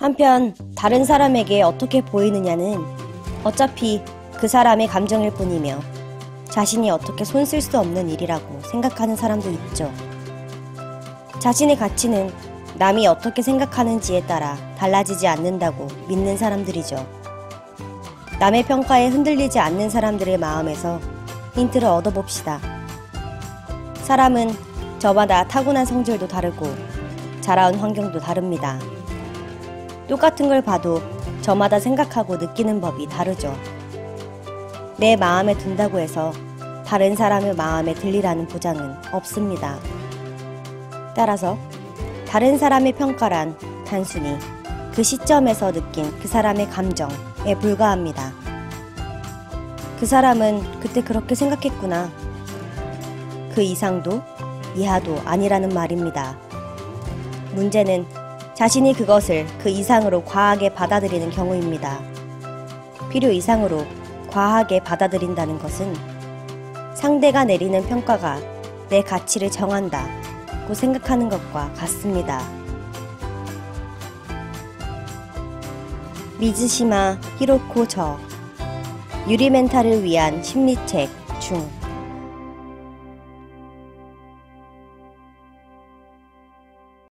한편 다른 사람에게 어떻게 보이느냐는 어차피 그 사람의 감정일 뿐이며 자신이 어떻게 손쓸 수 없는 일이라고 생각하는 사람도 있죠. 자신의 가치는 남이 어떻게 생각하는지에 따라 달라지지 않는다고 믿는 사람들이죠. 남의 평가에 흔들리지 않는 사람들의 마음에서 힌트를 얻어봅시다. 사람은 저마다 타고난 성질도 다르고 자라온 환경도 다릅니다. 똑같은 걸 봐도 저마다 생각하고 느끼는 법이 다르죠. 내 마음에 든다고 해서 다른 사람의 마음에 들리라는 보장은 없습니다. 따라서 다른 사람의 평가란 단순히 그 시점에서 느낀 그 사람의 감정에 불과합니다. 그 사람은 그때 그렇게 생각했구나. 그 이상도 이하도 아니라는 말입니다. 문제는 자신이 그것을 그 이상으로 과하게 받아들이는 경우입니다. 필요 이상으로 과하게 받아들인다는 것은 상대가 내리는 평가가 내 가치를 정한다고 생각하는 것과 같습니다. 미즈시마 히로코 저 유리멘탈을 위한 심리책 중